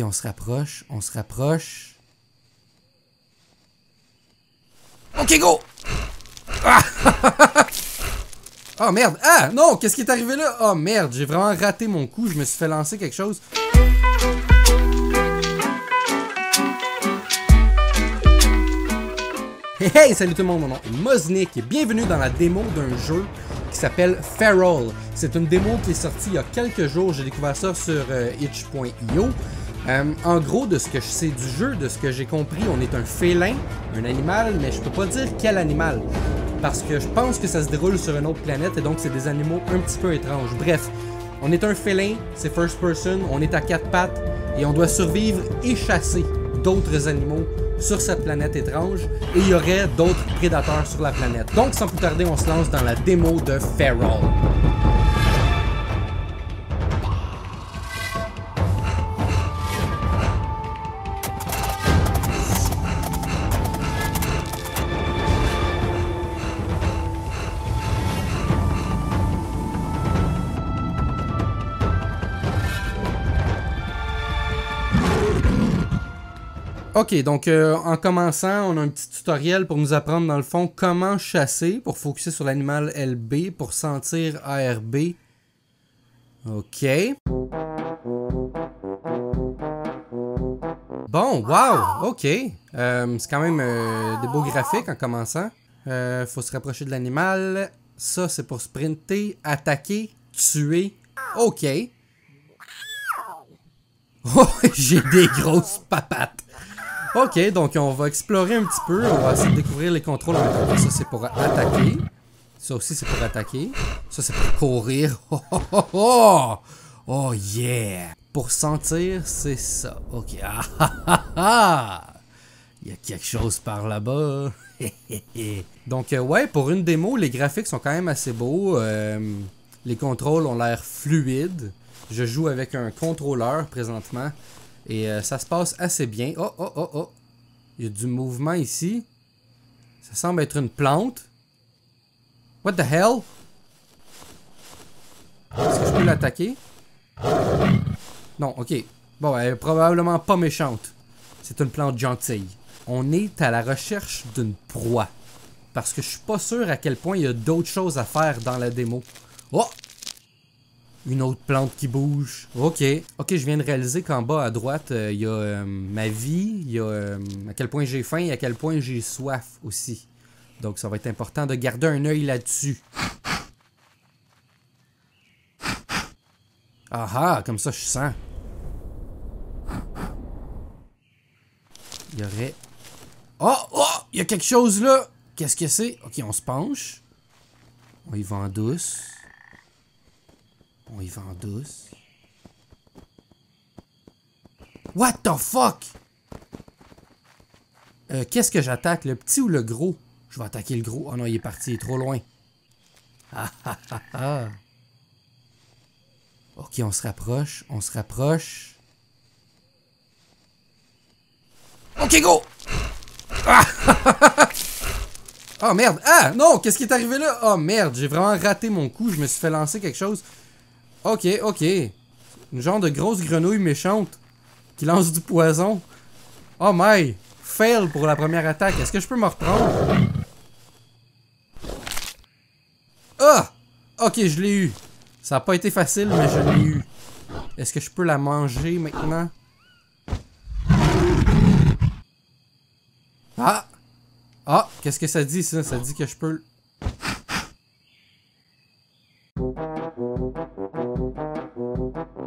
Ok, on se rapproche, on se rapproche. Ok, go! Ah! Oh merde! Ah non! Qu'est-ce qui est arrivé là? Oh merde! J'ai vraiment raté mon coup, je me suis fait lancer quelque chose. Hey hey! Salut tout le monde, mon nom est Moznik et bienvenue dans la démo d'un jeu qui s'appelle Feral. C'est une démo qui est sortie il y a quelques jours, j'ai découvert ça sur itch.io. En gros, de ce que je sais du jeu, de ce que j'ai compris, on est un félin, un animal, mais je peux pas dire quel animal. Parce que je pense que ça se déroule sur une autre planète et donc c'est des animaux un petit peu étranges. Bref, on est un félin, c'est first person, on est à 4 pattes et on doit survivre et chasser d'autres animaux sur cette planète étrange et il y aurait d'autres prédateurs sur la planète. Donc sans plus tarder, on se lance dans la démo de Feral. Ok, donc en commençant, on a un petit tutoriel pour nous apprendre dans le fond comment chasser, pour focuser sur l'animal LB, pour sentir ARB. Ok. Bon, wow, ok. C'est quand même des beaux graphiques en commençant. Faut se rapprocher de l'animal. Ça, c'est pour sprinter, attaquer, tuer. Ok. Oh, j'ai des grosses papates. Ok, donc on va explorer un petit peu, on va essayer de découvrir les contrôles. Ça c'est pour attaquer, ça aussi c'est pour attaquer, ça c'est pour courir, oh, oh, oh, oh. Oh yeah! Pour sentir, c'est ça, ok, ah, ah, ah, ah. Il y a quelque chose par là-bas. Donc ouais, pour une démo, les graphiques sont quand même assez beaux, les contrôles ont l'air fluides, je joue avec un contrôleur présentement. Et ça se passe assez bien. Oh, oh, oh, oh. Il y a du mouvement ici. Ça semble être une plante. What the hell? Est-ce que je peux l'attaquer? Non, ok. Bon, elle est probablement pas méchante. C'est une plante gentille. On est à la recherche d'une proie. Parce que je suis pas sûr à quel point il y a d'autres choses à faire dans la démo. Oh! Une autre plante qui bouge. Ok. Ok, je viens de réaliser qu'en bas à droite, il y a ma vie, il y a à quel point j'ai faim et à quel point j'ai soif aussi. Donc ça va être important de garder un œil là-dessus. Ah ah, comme ça je sens. Il y aurait... Oh! Oh! Il y a quelque chose là! Qu'est-ce que c'est? Ok, on se penche. On y va en douce. On y va en douce. What the fuck? Qu'est-ce que j'attaque? Le petit ou le gros? Je vais attaquer le gros. Oh non, il est parti, il est trop loin. Ah ah ah ah. Ok, on se rapproche, on se rapproche. Ok, go! Ah oh merde! Ah non! Qu'est-ce qui est arrivé là? Oh merde, j'ai vraiment raté mon coup, je me suis fait lancer quelque chose. Ok, ok. Une genre de grosse grenouille méchante qui lance du poison. Oh my! Fail pour la première attaque. Est-ce que je peux me reprendre? Ah! Ok, je l'ai eu. Ça n'a pas été facile, mais je l'ai eu. Est-ce que je peux la manger maintenant? Ah! Ah! Qu'est-ce que ça dit ça? Ça dit que je peux...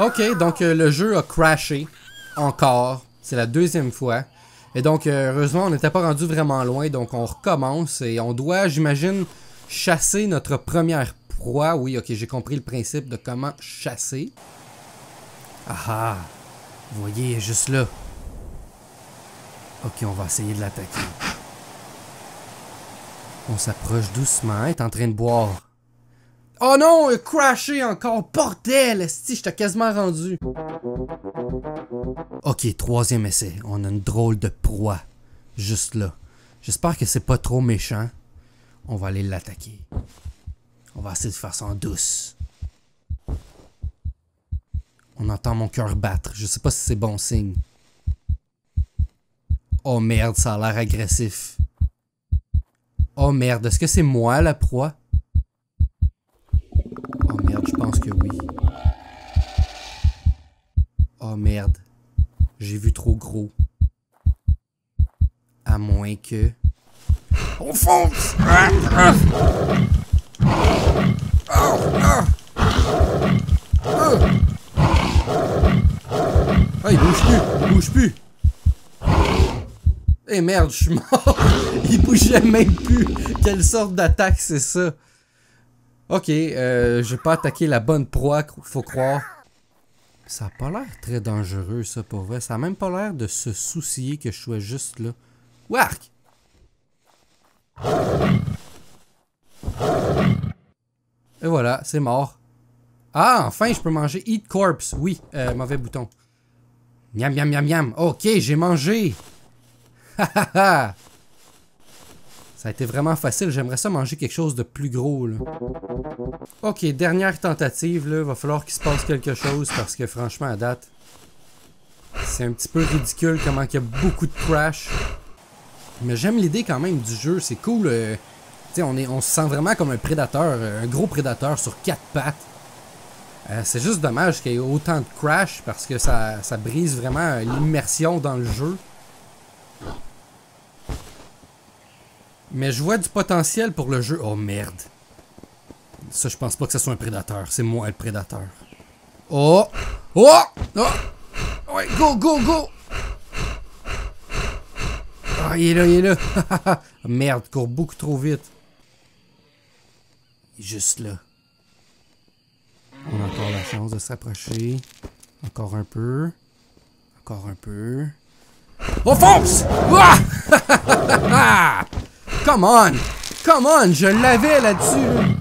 Ok, donc le jeu a crashé, encore, c'est la deuxième fois, et donc heureusement on n'était pas rendu vraiment loin, donc on recommence et on doit, j'imagine, chasser notre première proie. Oui, ok, j'ai compris le principe de comment chasser. Ah ah, vous voyez, juste là. Ok, on va essayer de l'attaquer. On s'approche doucement, elle est en train de boire. Oh non, il a crashé encore, bordel, esti, j'étais quasiment rendu. Ok, troisième essai, on a une drôle de proie, juste là. J'espère que c'est pas trop méchant, on va aller l'attaquer. On va essayer de faire ça en douce. On entend mon cœur battre. Je sais pas si c'est bon signe. Oh merde, ça a l'air agressif. Oh merde, est-ce que c'est moi la proie? Oh merde, je pense que oui. Oh merde, j'ai vu trop gros. À moins que... On fonce! Ah, ah. Oh, ah. Ah. Ah, il bouge plus! Il bouge plus! Eh merde, je suis mort! Il bougeait même plus! Quelle sorte d'attaque c'est ça? Ok, j'ai pas attaqué la bonne proie, faut croire. Ça a pas l'air très dangereux ça, pour vrai. Ça a même pas l'air de se soucier que je sois juste là. Wark! Et voilà, c'est mort. Ah, enfin je peux manger Eat Corpse. Oui, mauvais bouton. Miam, miam, miam, miam. Ok, j'ai mangé. Ha! Ça a été vraiment facile. J'aimerais ça manger quelque chose de plus gros, là. Ok, dernière tentative, là. Va falloir qu'il se passe quelque chose parce que franchement, à date, c'est un petit peu ridicule comment il y a beaucoup de crash. Mais j'aime l'idée quand même du jeu. C'est cool. Tu sais, on se sent vraiment comme un prédateur, un gros prédateur sur 4 pattes. C'est juste dommage qu'il y ait autant de crash parce que ça brise vraiment l'immersion dans le jeu. Mais je vois du potentiel pour le jeu. Oh merde. Ça, je pense pas que ce soit un prédateur. C'est moi le prédateur. Oh! Oh! Oh! Ouais, go, go, go! Ah, il est là, il est là. Merde, il court beaucoup trop vite. Il est juste là. On a encore la chance de s'approcher. Encore un peu. Encore un peu. On fonce! Ah! Come on! Come on! Je l'avais là-dessus!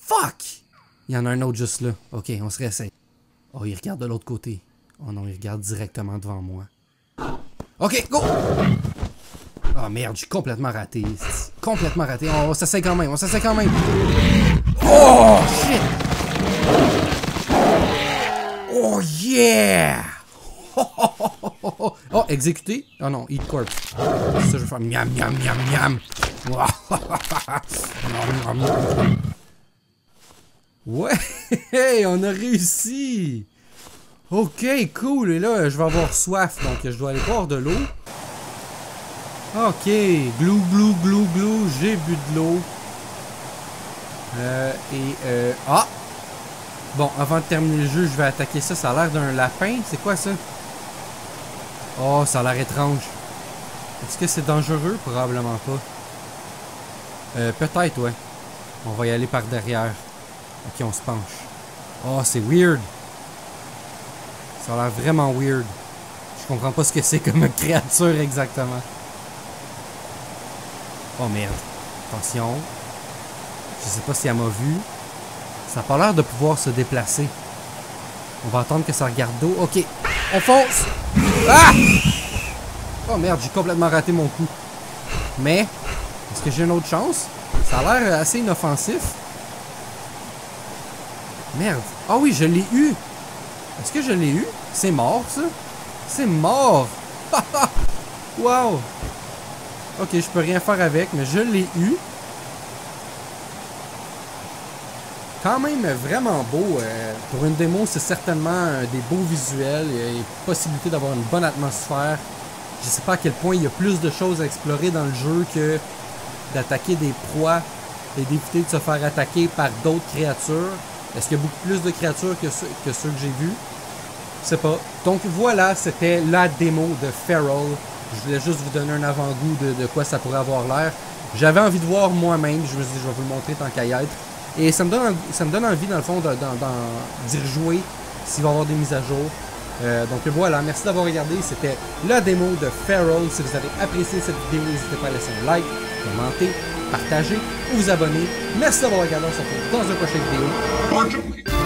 Fuck! Il y en a un autre juste là. Ok, on se réessaye. Oh, il regarde de l'autre côté. Oh non, il regarde directement devant moi. Ok, go! Oh merde, j'ai complètement raté. Complètement raté. Oh, on s'essaie quand même, on s'essaie quand même. Oh shit! Oh yeah! Oh, exécuté? Oh non, Eat Corpse. Ça, je vais faire miam, miam, miam, miam. Ouais, on a réussi. Ok, cool. Et là, je vais avoir soif, donc je dois aller boire de l'eau. Ok, glou, glou, glou, glou, j'ai bu de l'eau. Ah! Bon, avant de terminer le jeu, je vais attaquer ça. Ça a l'air d'un lapin. C'est quoi ça? Oh, ça a l'air étrange. Est-ce que c'est dangereux? Probablement pas. Peut-être, ouais. On va y aller par derrière. Ok, on se penche. Oh, c'est weird. Ça a l'air vraiment weird. Je comprends pas ce que c'est comme créature exactement. Oh merde. Attention. Je sais pas si elle m'a vu. Ça a pas l'air de pouvoir se déplacer. On va attendre que ça regarde d'eau. Ok, on fonce! Ah! Oh merde, j'ai complètement raté mon coup. Mais, est-ce que j'ai une autre chance? Ça a l'air assez inoffensif. Merde. Ah oui, je l'ai eu. Est-ce que je l'ai eu? C'est mort, ça? C'est mort! Wow! Ok, je peux rien faire avec, mais je l'ai eu. Quand même vraiment beau. Pour une démo, c'est certainement des beaux visuels et possibilité d'avoir une bonne atmosphère. Je sais pas à quel point il y a plus de choses à explorer dans le jeu que d'attaquer des proies et d'éviter de se faire attaquer par d'autres créatures. Est-ce qu'il y a beaucoup plus de créatures que ceux que j'ai vus? Je sais pas. Donc voilà, c'était la démo de Feral. Je voulais juste vous donner un avant-goût de quoi ça pourrait avoir l'air. J'avais envie de voir moi-même. Je me suis dit, je vais vous le montrer tant qu'à y être. Et ça me donne envie, dans le fond, d'y rejouer s'il va y avoir des mises à jour. Donc voilà, merci d'avoir regardé. C'était la démo de Feral. Si vous avez apprécié cette vidéo, n'hésitez pas à laisser un like, commenter, partager ou vous abonner. Merci d'avoir regardé. On se retrouve dans une prochaine vidéo.